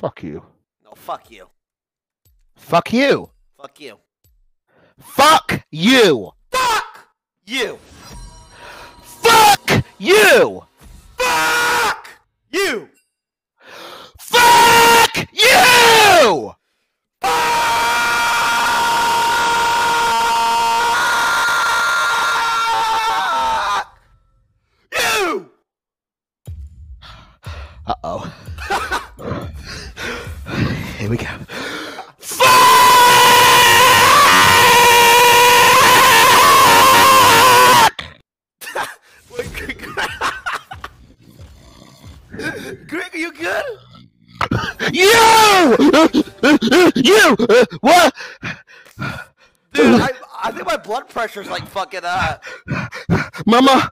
Fuck you. No, fuck you. Fuck you. Fuck you. Fuck you. Fuck you. Fuck you. Fuck you. Fuck you. Uh-oh. Here we go. Fuck! Greg, are you good? You! You! What? Dude, I think my blood pressure's like fucking up. Mama!